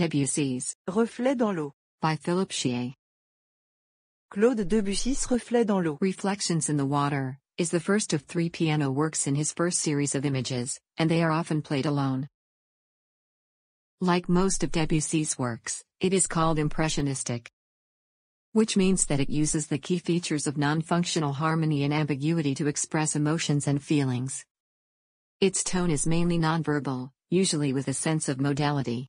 Debussy's Reflets dans l'eau by Philippe Schie. Claude Debussy's Reflets dans l'eau, Reflections in the Water, is the first of three piano works in his first series of images, and they are often played alone. Like most of Debussy's works, it is called impressionistic, which means that it uses the key features of non-functional harmony and ambiguity to express emotions and feelings. Its tone is mainly nonverbal, usually with a sense of modality.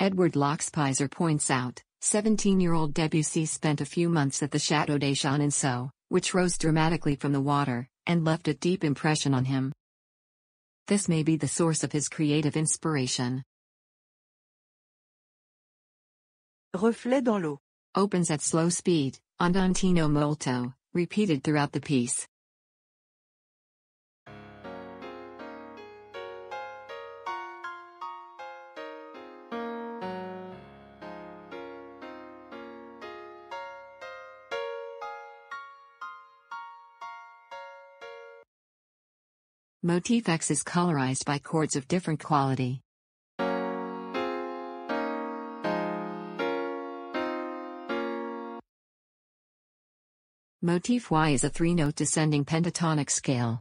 Edward Lockspeiser points out, 17-year-old Debussy spent a few months at the Château de Chantilly, which rose dramatically from the water, and left a deep impression on him. This may be the source of his creative inspiration. Reflets dans l'eau opens at slow speed, andantino molto, repeated throughout the piece. Motif X is colorized by chords of different quality. Motif Y is a three-note descending pentatonic scale.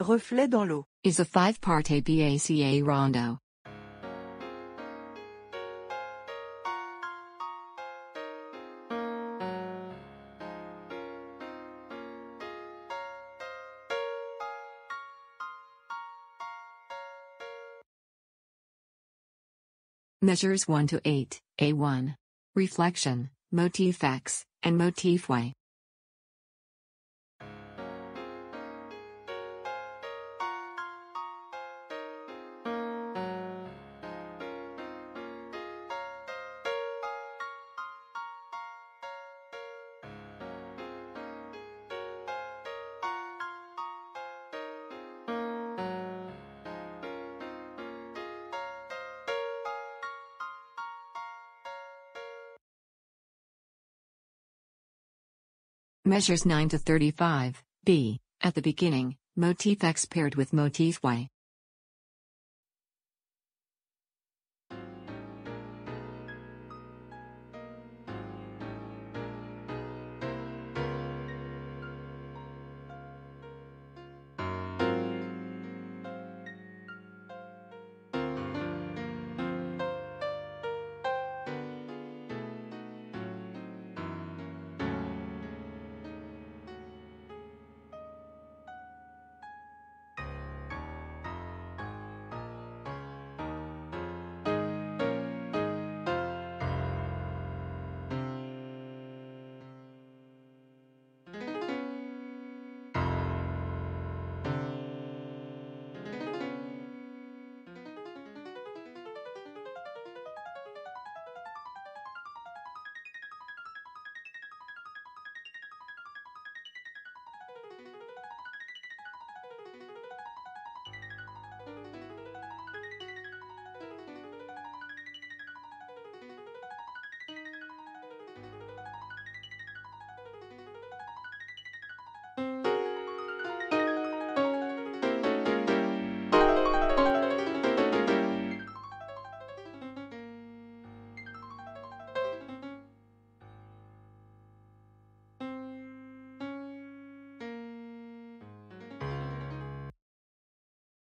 Reflets dans l'eau is a five-part ABACA rondo. Measures 1 to 8, A1, Reflection, Motif X, and Motif Y. Measures 9 to 35, B, at the beginning, Motif X paired with Motif Y.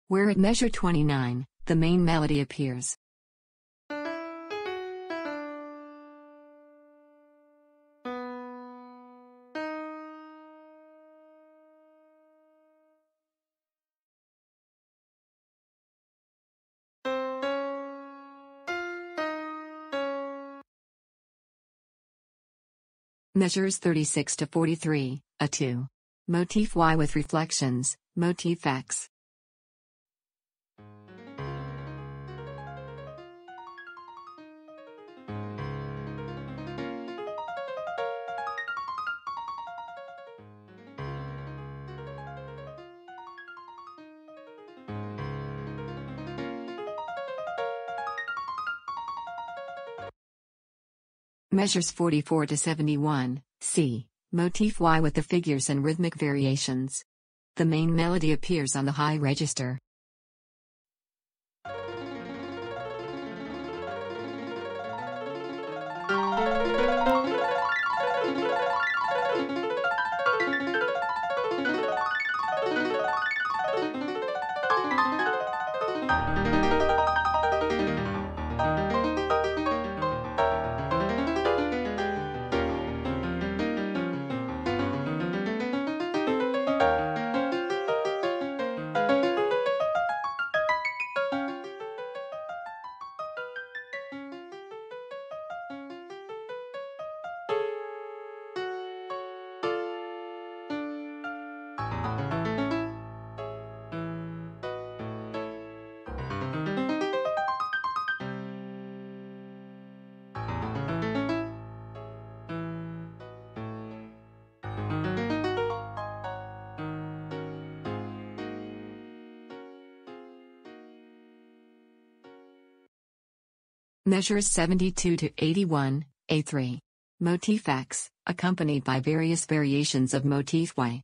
Where at measure 29, the main melody appears. Measures 36 to 43, A2. Motif Y with Reflections, Motif X. Measures 44 to 71, c. Motif Y with the figures and rhythmic variations. The main melody appears on the high register. Measures 72 to 81, A3. Motif X, accompanied by various variations of motif Y.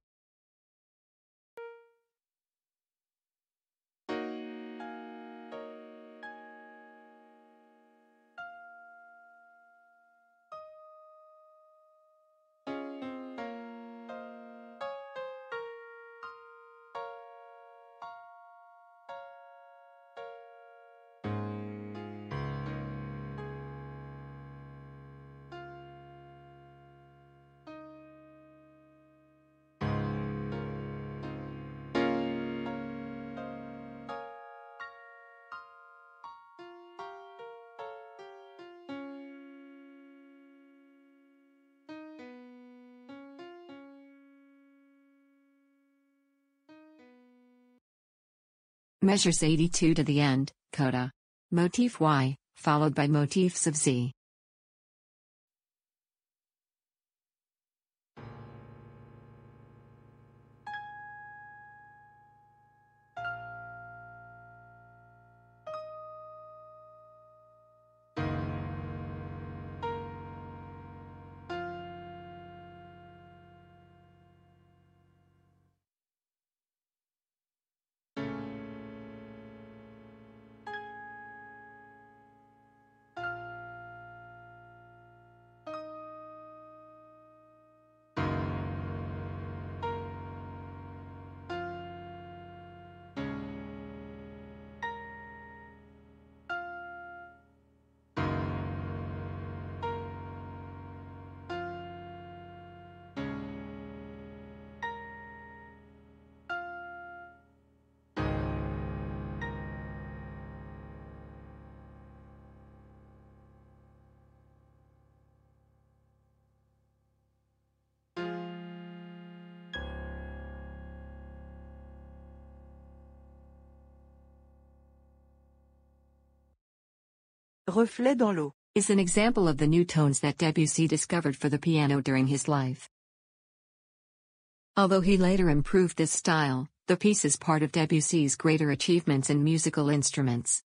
Measures 82 to the end, coda. Motif Y, followed by motifs of Z. Reflets dans l'eau is an example of the new tones that Debussy discovered for the piano during his life. Although he later improved this style, the piece is part of Debussy's greater achievements in musical instruments.